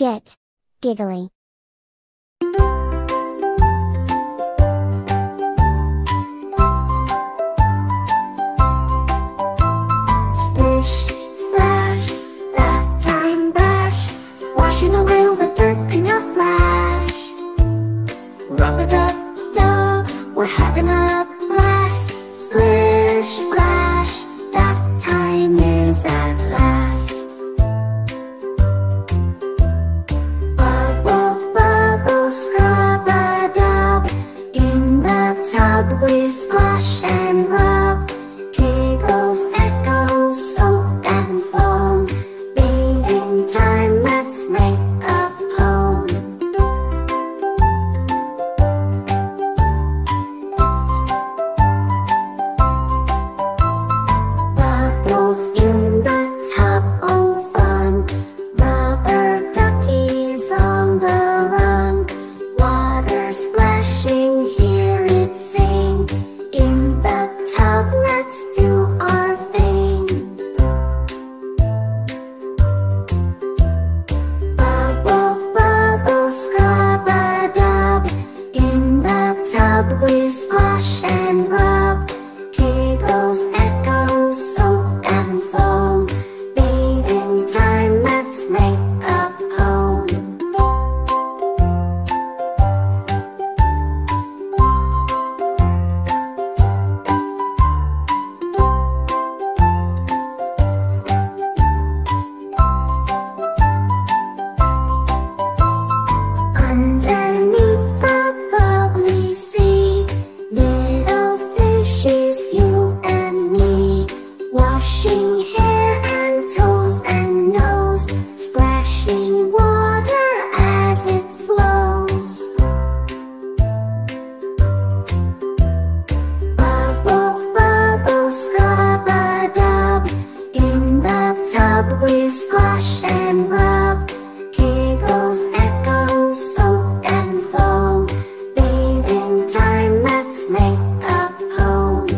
Get Giggly. Splish, splash, bath time bash, washing away all the dirt in a flash. Rub-a-dub-dub, dub, we're having a blast. Splish, splash, bath time is at last. Bubble, bubble, scrub-a-dub, in the tub we splash and rub. Giggles, echoes, soap and foam, bathing time, let's make a home. Bubbles in the tub, oh fun, rubber duckies on the run, water splashing, hear it sing, in the tub, let's do our thing. Bubble, bubble, scrub-a-dub, in the tub we splash and rub. Giggles, echoes, soap and foam, bathing time, let's make a home. Underneath the bubbly sea, little fishes, you and me, washing hair and toes and nose, splashing water as it flows. Bubble, bubble, scrub-a-dub, in the tub we splash and rub. Giggles, echoes, soap and foam, bathing time, let's make a home.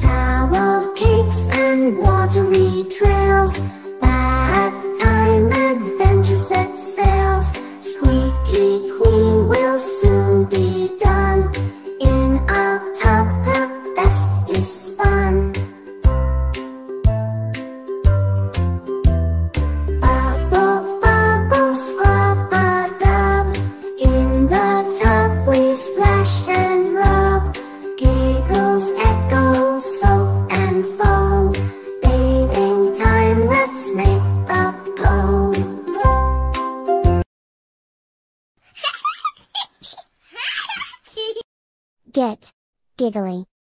Towel cakes and watery trails, bath time, adventure set sails. Squeaky clean, will soon be done, in a tub the best is spun. Bubble, bubble, scrub-a-dub, in the tub we splash and rub. Giggles, echoes, soap and foam, bathing time, let's make a home. Get Giggly.